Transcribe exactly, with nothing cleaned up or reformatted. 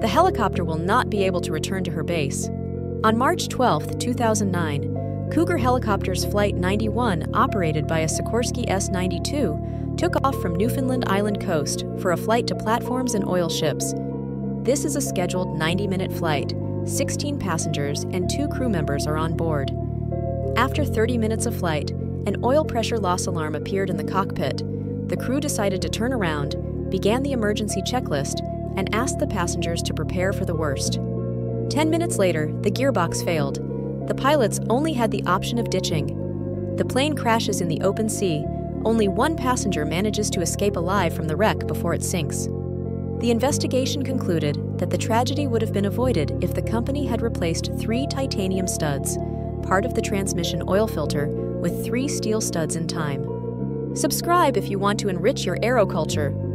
The helicopter will not be able to return to her base. On March twelfth two thousand nine, Cougar Helicopters Flight ninety-one, operated by a Sikorsky S ninety-two, took off from Newfoundland Island coast for a flight to platforms and oil ships. This is a scheduled ninety-minute flight. sixteen passengers and two crew members are on board. After thirty minutes of flight, an oil pressure loss alarm appeared in the cockpit. The crew decided to turn around, began the emergency checklist, and asked the passengers to prepare for the worst. Ten minutes later, the gearbox failed. The pilots only had the option of ditching. The plane crashes in the open sea. Only one passenger manages to escape alive from the wreck before it sinks. The investigation concluded that the tragedy would have been avoided if the company had replaced three titanium studs, part of the transmission oil filter, with three steel studs in time. Subscribe if you want to enrich your aero culture.